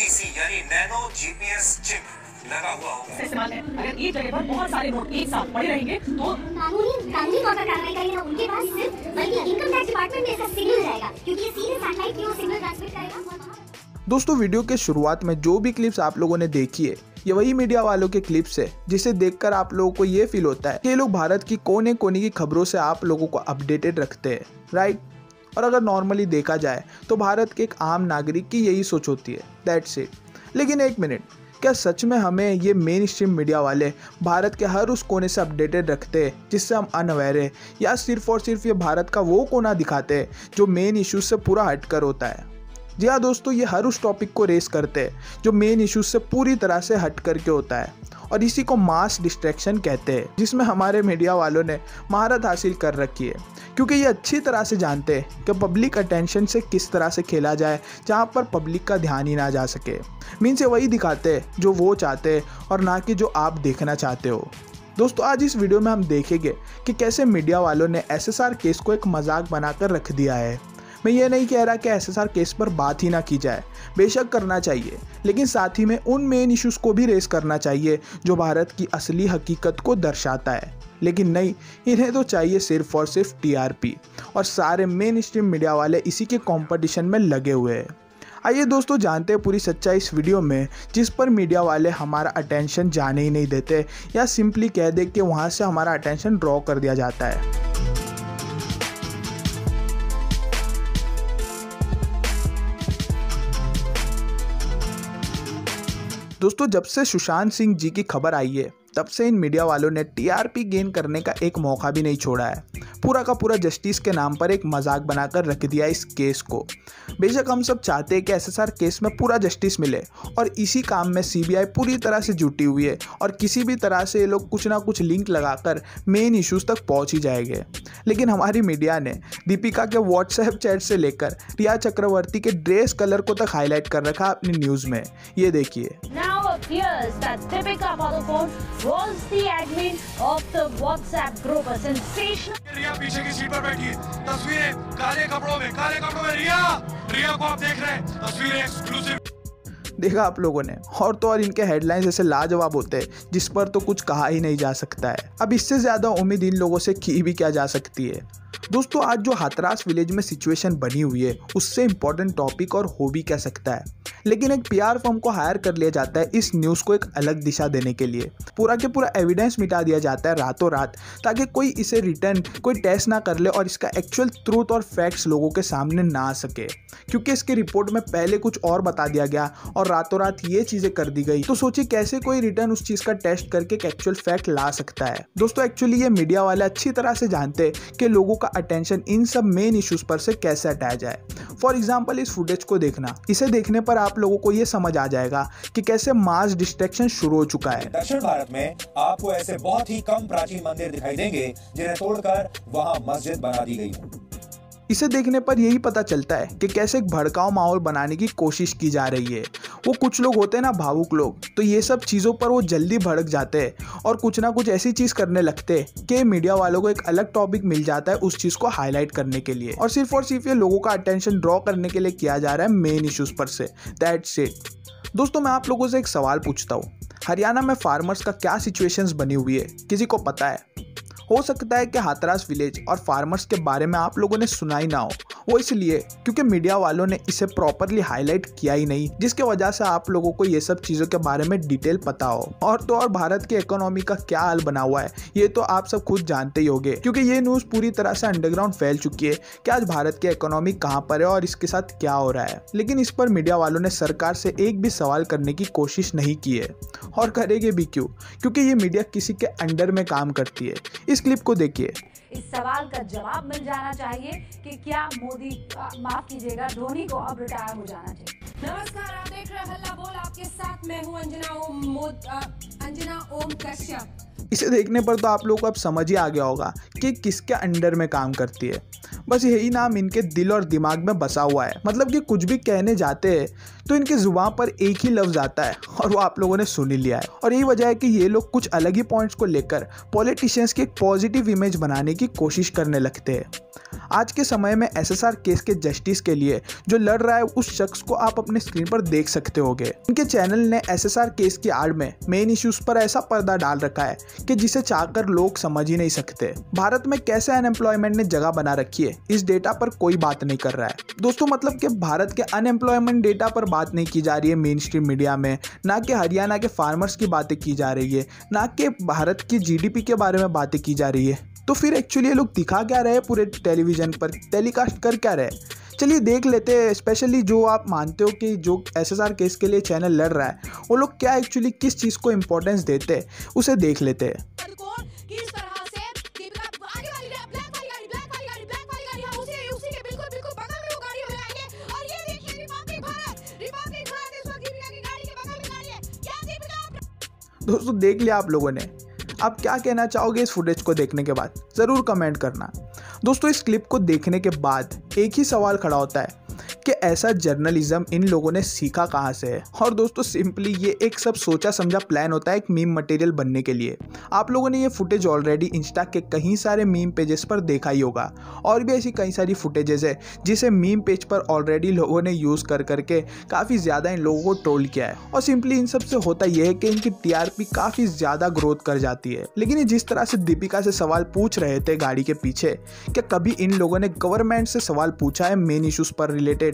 NGC यानी nano GPS chip लगा हुआ होगा। इस्तेमाल है, अगर एक जगह पर बहुत सारे नोट एक साथ पड़े रहेंगे तो कानूनी तौर पर कार्रवाई करेगी ना उनके पास सिर्फ, बल्कि इनकम टैक्स डिपार्टमेंट में इसका सिग्नल जाएगा क्योंकि ये सीधे सैटेलाइट में वो सिग्नल ट्रांसमिट करेगा। दोस्तों, वीडियो के शुरुआत में जो भी क्लिप्स आप लोगों ने देखी है ये वही मीडिया वालों के क्लिप्स है जिसे देखकर आप लोगों को ये फील होता है कि ये लोग भारत की कोने कोने की खबरों से आप लोगों को अपडेटेड रखते हैं, राइट। और अगर नॉर्मली देखा जाए तो भारत के एक आम नागरिक की यही सोच होती है, दैट्स इट। लेकिन एक मिनट, क्या सच में हमें ये मेन स्ट्रीम मीडिया वाले भारत के हर उस कोने से अपडेटेड रखते हैं जिससे हम अनअवेयर है, या सिर्फ और सिर्फ ये भारत का वो कोना दिखाते हैं जो मेन इश्यूज से पूरा हटकर होता है? जी हाँ दोस्तों, ये हर उस टॉपिक को रेस करते हैं जो मेन इश्यूज से पूरी तरह से हट करके होता है, और इसी को मास डिस्ट्रैक्शन कहते हैं, जिसमें हमारे मीडिया वालों ने महारत हासिल कर रखी है क्योंकि ये अच्छी तरह से जानते हैं कि पब्लिक अटेंशन से किस तरह से खेला जाए जहाँ पर पब्लिक का ध्यान ही ना जा सके। मीन्स ये वही दिखाते हैं जो वो चाहते हैं और ना कि जो आप देखना चाहते हो। दोस्तों, आज इस वीडियो में हम देखेंगे कि कैसे मीडिया वालों ने SSR केस को एक मजाक बनाकर रख दिया है। मैं ये नहीं कह रहा कि SSR केस पर बात ही ना की जाए, बेशक करना चाहिए, लेकिन साथ ही में उन मेन इश्यूज़ को भी रेस करना चाहिए जो भारत की असली हकीकत को दर्शाता है। लेकिन नहीं, इन्हें तो चाहिए सिर्फ और सिर्फ TRP, और सारे मेन स्ट्रीम मीडिया वाले इसी के कंपटीशन में लगे हुए हैं। आइए दोस्तों, जानते हैं पूरी सच्चाई इस वीडियो में, जिस पर मीडिया वाले हमारा अटेंशन जाने ही नहीं देते, या सिंपली कह दे कि वहाँ से हमारा अटेंशन ड्रॉ कर दिया जाता है। दोस्तों, जब से सुशांत सिंह जी की खबर आई है तब से इन मीडिया वालों ने TRP गेन करने का एक मौका भी नहीं छोड़ा है। पूरा का पूरा जस्टिस के नाम पर एक मजाक बनाकर रख दिया इस केस को। बेशक हम सब चाहते हैं कि SSR केस में पूरा जस्टिस मिले, और इसी काम में CBI पूरी तरह से जुटी हुई है और किसी भी तरह से ये लोग कुछ ना कुछ लिंक लगाकर मेन इश्यूज़ तक पहुँच ही जाएंगे। लेकिन हमारी मीडिया ने दीपिका के व्हाट्सएप चैट से लेकर रिया चक्रवर्ती के ड्रेस कलर को तक हाईलाइट कर रखा अपनी न्यूज़ में। ये देखिए, appears that Deepika Padukone was the admin of the WhatsApp group, a sensation. रिया पीछे की सीट पर बैठी है, तस्वीरें काले कपड़ों में रिया को आप देख रहे हैं, तस्वीरें एक्सक्लूसिव। देखा आप लोगों ने, और तो और इनके हेडलाइंस ऐसे लाजवाब होते हैं जिस पर तो कुछ कहा ही नहीं जा सकता है। अब इससे ज़्यादा उम्मीद इन लोगों से की भी क्या जा सकती है? दोस्तों, आज जो हाथरस विलेज में सिचुएशन बनी हुई है उससे इम्पोर्टेंट टॉपिक और हो भी कह सकता है, लेकिन एक PR फर्म को हायर कर लिया जाता है इस न्यूज़ को एक अलग दिशा देने के लिए। पूरा के पूरा एविडेंस मिटा दिया जाता है रातों रात, ताकि कोई इसे रिटर्न कोई टेस्ट ना कर ले और इसका एक्चुअल ट्रूथ और फैक्ट्स लोगों के सामने ना आ सके, क्योंकि इसके रिपोर्ट में पहले कुछ और बता दिया गया और रातों रात ये चीज़ें कर दी गई। तो सोचिए कैसे कोई रिटर्न उस चीज़ का टेस्ट करके एक एक्चुअल फैक्ट ला सकता है। दोस्तों, एक्चुअली ये मीडिया वाले अच्छी तरह से जानते हैं कि लोगों का अटेंशन इन सब मेन इश्यूज पर से कैसे हटाया जाए। फॉर एग्जाम्पल, इस फुटेज को देखना, इसे देखने पर आप लोगों को ये समझ आ जाएगा कि कैसे मास डिस्ट्रैक्शन शुरू हो चुका है। दक्षिण भारत में आपको ऐसे बहुत ही कम प्राचीन मंदिर दिखाई देंगे जिन्हें तोड़कर वहां मस्जिद बना दी गई है। इसे देखने पर यही पता चलता है कि कैसे एक भड़काऊ माहौल बनाने की कोशिश की जा रही है। वो कुछ लोग होते हैं ना, भावुक लोग, तो ये सब चीज़ों पर वो जल्दी भड़क जाते हैं और कुछ ना कुछ ऐसी चीज़ करने लगते हैं कि मीडिया वालों को एक अलग टॉपिक मिल जाता है उस चीज़ को हाईलाइट करने के लिए, और सिर्फ ये लोगों का अटेंशन ड्रॉ करने के लिए किया जा रहा है मेन इश्यूज़ पर से, दैट्स इट। दोस्तों, मैं आप लोगों से एक सवाल पूछता हूँ, हरियाणा में फार्मर्स का क्या सिचुएशंस बनी हुई है किसी को पता है? हो सकता है कि हाथरस विलेज और फार्मर्स के बारे में आप लोगों ने सुना ही ना हो, वो इसलिए क्योंकि मीडिया वालों ने इसे प्रॉपरली हाईलाइट किया ही नहीं, जिसके वजह से आप लोगों को ये सब चीज़ों के बारे में डिटेल पता हो। और तो और भारत की इकोनॉमी का क्या हाल बना हुआ है ये तो आप सब खुद जानते ही होंगे, क्योंकि ये न्यूज़ पूरी तरह से अंडरग्राउंड फैल चुकी है कि आज भारत की इकोनॉमी कहाँ पर है और इसके साथ क्या हो रहा है। लेकिन इस पर मीडिया वालों ने सरकार से एक भी सवाल करने की कोशिश नहीं की है, और करेंगे भी क्यों, क्योंकि ये मीडिया किसी के अंडर में काम करती है। इस क्लिप को देखिए। इस सवाल का जवाब मिल जाना चाहिए कि क्या मोदी, माफ कीजिएगा, धोनी को अब रिटायर हो जाना चाहिए। नमस्कार, आप देख रहे हैं हल्ला बोल, आपके साथ मैं हूं अंजना ओम कश्यप। इसे देखने पर तो आप लोग को अब समझ ही आ गया होगा कि किसके अंडर में काम करती है। बस यही नाम इनके दिल और दिमाग में बसा हुआ है, मतलब कि कुछ भी कहने जाते हैं तो इनकी जुबान पर एक ही लफ्ज़ आता है और वो आप लोगों ने सुन ही लिया है। और यही वजह है कि ये लोग कुछ अलग ही पॉइंट्स को लेकर पॉलिटिशियंस की एक पॉजिटिव इमेज बनाने की कोशिश करने लगते हैं। आज के समय में SSR केस के जस्टिस के लिए जो लड़ रहा है उस शख्स को आप अपने स्क्रीन पर देख सकते होंगे। इनके चैनल ने SSR केस की आड़ में मेन इश्यूज पर ऐसा पर्दा डाल रखा है कि जिसे चाहकर लोग समझ ही नहीं सकते। भारत में कैसे अनएम्प्लॉयमेंट ने जगह बना रखी है इस डेटा पर कोई बात नहीं कर रहा है दोस्तों, मतलब कि भारत के अनएम्प्लॉयमेंट डेटा पर बात नहीं की जा रही है मेन स्ट्रीम मीडिया में, ना कि हरियाणा के फार्मर्स की बातें की जा रही है, ना कि भारत की GDP के बारे में बातें की जा रही है। तो फिर एक्चुअली ये लोग दिखा क्या रहे, पूरे टेलीविज़न पर टेलीकास्ट कर क्या रहे। चलिए देख लेते हैं, स्पेशली जो आप मानते हो कि जो SSR केस के लिए चैनल लड़ रहा है वो लोग क्या एक्चुअली किस चीज़ को इम्पोर्टेंस देते हैं उसे देख लेते हैं। दोस्तों देख लिया आप लोगों ने, आप क्या कहना चाहोगे इस फुटेज को देखने के बाद ज़रूर कमेंट करना। दोस्तों इस क्लिप को देखने के बाद एक ही सवाल खड़ा होता है कि ऐसा जर्नलिज्म इन लोगों ने सीखा कहाँ से है। और दोस्तों सिंपली ये एक सब सोचा समझा प्लान होता है एक मीम मटेरियल बनने के लिए। आप लोगों ने ये फुटेज ऑलरेडी इंस्टा के कई सारे मीम पेजेस पर देखा ही होगा और भी ऐसी कई सारी फुटेजेस है जिसे मीम पेज पर ऑलरेडी लोगों ने यूज़ कर करके काफ़ी ज़्यादा इन लोगों को ट्रोल किया है। और सिंपली इन सब से होता यह है कि इनकी TRP काफ़ी ज़्यादा ग्रोथ कर जाती है। लेकिन ये जिस तरह से दीपिका से सवाल पूछ रहे थे गाड़ी के पीछे, क्या कभी इन लोगों ने गवर्नमेंट से सवाल पूछा है मेन इश्यूज़ पर रिलेटेड?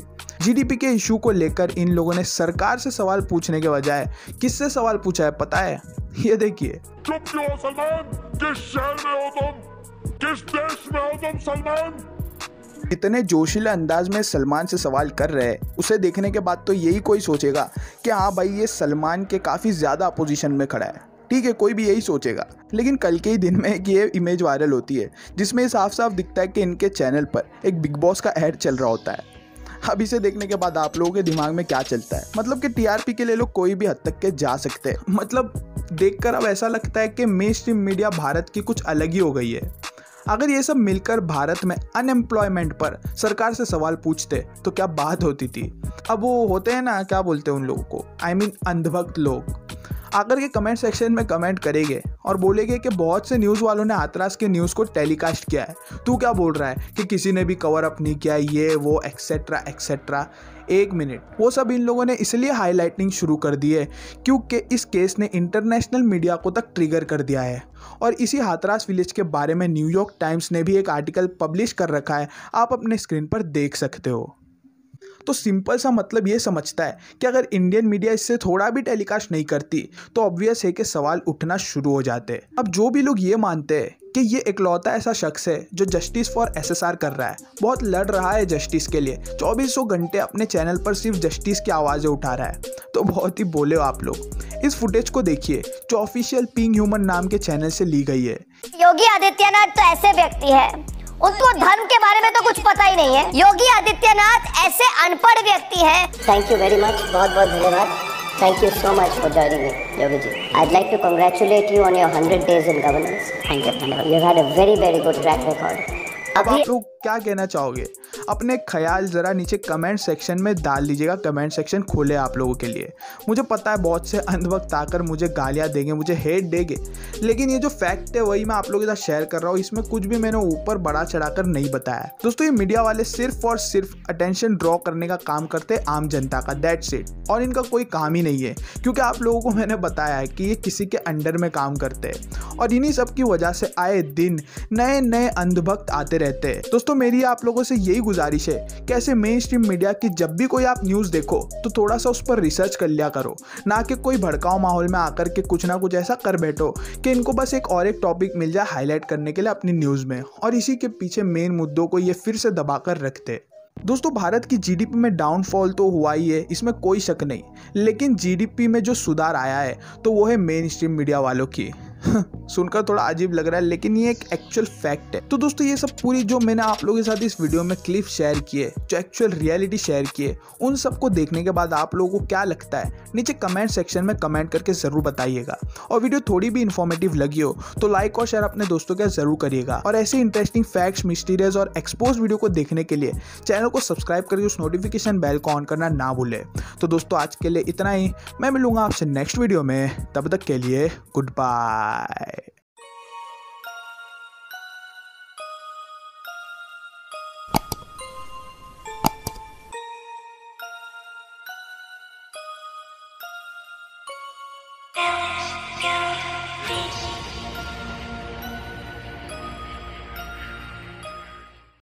GDP के इशू को लेकर इन लोगों ने सरकार से सवाल पूछने के बजाय किससे सवाल पूछा है पता है? ये देखिए। चुप क्यों हो सलमान? किस शहर में हो तुम? किस देश में हो तुम सलमान? इतने जोशीले अंदाज में सलमान से सवाल कर रहे हैं, उसे देखने के बाद तो यही कोई सोचेगा कि हाँ भाई ये सलमान के काफी ज्यादा अपोजिशन में खड़ा है। ठीक है, कोई भी यही सोचेगा। लेकिन कल के ही दिन में एक ये इमेज वायरल होती है जिसमें साफ साफ दिखता है कि इनके चैनल पर एक बिग बॉस का ऐड चल रहा होता है। अब इसे देखने के बाद आप लोगों के दिमाग में क्या चलता है? मतलब कि TRP के लिए लोग कोई भी हद तक के जा सकते हैं। मतलब देखकर अब ऐसा लगता है कि मेन स्ट्रीम मीडिया भारत की कुछ अलग ही हो गई है। अगर ये सब मिलकर भारत में अनएम्प्लॉयमेंट पर सरकार से सवाल पूछते तो क्या बात होती थी। अब वो होते हैं ना, क्या बोलते हैं उन लोगों को, आई मीन अंधभक्त लोग आकर के कमेंट सेक्शन में कमेंट करेंगे और बोलेंगे कि बहुत से न्यूज़ वालों ने आतरास के न्यूज़ को टेलीकास्ट किया है, तू क्या बोल रहा है कि किसी ने भी कवर अप नहीं किया, ये वो एक्सेट्रा एक्सेट्रा। एक मिनट, वो सब इन लोगों ने इसलिए हाईलाइटिंग शुरू कर दी है क्योंकि इस केस ने इंटरनेशनल मीडिया को तक ट्रिगर कर दिया है। और इसी हाथरास विलेज के बारे में न्यूयॉर्क टाइम्स ने भी एक आर्टिकल पब्लिश कर रखा है, आप अपने स्क्रीन पर देख सकते हो। तो सिंपल सा मतलब ये समझता है कि अगर इंडियन मीडिया इससे थोड़ा भी टेलीकास्ट नहीं करती तो ऑब्वियस है कि सवाल उठना शुरू हो जाते हैं। अब जो भी लोग ये मानते हैं कि ये इकलौता ऐसा शख्स है जो जस्टिस फॉर SSR कर रहा है, बहुत लड़ रहा है जस्टिस के लिए, 2400 घंटे अपने चैनल पर सिर्फ जस्टिस की आवाज़ें उठा रहा है, तो बहुत ही बोले हो आप लोग। इस फुटेज को देखिए जो ऑफिशियल पिंग ह्यूमन नाम के चैनल से ली गई है। योगी आदित्यनाथ तो ऐसे व्यक्ति है, उनको धर्म के बारे में तो कुछ पता ही नहीं है। योगी आदित्यनाथ ऐसे अनपढ़ व्यक्ति हैं। थैंक यू वेरी मच, बहुत बहुत धन्यवाद। Thank you so much for joining me Yogi ji. I like to congratulate you on your 100 days in governance. Thank you, you had a very very good track record. अब आप लोग क्या कहना चाहोगे? अपने ख्याल ज़रा नीचे कमेंट सेक्शन में डाल दीजिएगा, कमेंट सेक्शन खोले आप लोगों के लिए। मुझे पता है बहुत से अंधभक्त आकर मुझे गालियाँ देंगे, मुझे हेट देंगे, लेकिन ये जो फैक्ट है वही मैं आप लोगों के साथ शेयर कर रहा हूँ। इसमें कुछ भी मैंने ऊपर बढ़ा चढ़ा कर नहीं बताया। दोस्तों ये मीडिया वाले सिर्फ और सिर्फ अटेंशन ड्रॉ करने का काम करते हैं आम जनता का, दैट्स इट। और इनका कोई काम ही नहीं है क्योंकि आप लोगों को मैंने बताया है कि ये किसी के अंडर में काम करते हैं और इन्हीं सब की वजह से आए दिन नए नए अंधभक्त आते रहते हैं। दोस्तों मेरी आप लोगों से यही गुजारिश है कि ऐसे मेन स्ट्रीम मीडिया की जब भी कोई आप न्यूज़ देखो तो थोड़ा सा उस पर रिसर्च कर लिया करो, ना कि कोई भड़काऊ माहौल में आकर के कुछ ना कुछ ऐसा कर बैठो कि इनको बस एक और एक टॉपिक मिल जाए हाईलाइट करने के लिए अपनी न्यूज़ में, और इसी के पीछे मेन मुद्दों को ये फिर से दबा कर रखते। दोस्तों भारत की GDP में डाउनफॉल तो हुआ ही है, इसमें कोई शक नहीं, लेकिन GDP में जो सुधार आया है तो वो है मेन स्ट्रीम मीडिया वालों की। सुनकर थोड़ा अजीब लग रहा है, लेकिन ये एक एक्चुअल फैक्ट है। तो दोस्तों ये सब पूरी जो मैंने आप लोगों के साथ इस वीडियो में क्लिप शेयर किए, जो एक्चुअल रियलिटी शेयर किए, उन सबको देखने के बाद आप लोगों को क्या लगता है नीचे कमेंट सेक्शन में कमेंट करके जरूर बताइएगा। और वीडियो थोड़ी भी इन्फॉर्मेटिव लगी हो तो लाइक और शेयर अपने दोस्तों के साथ जरूर करिएगा। और ऐसे इंटरेस्टिंग फैक्ट्स, मिस्टीरियस और एक्सपोज वीडियो को देखने के लिए चैनल को सब्सक्राइब करके उस नोटिफिकेशन बेल को ऑन करना ना भूले। तो दोस्तों आज के लिए इतना ही, मैं मिलूंगा आपसे नेक्स्ट वीडियो में, तब तक के लिए गुड बाय।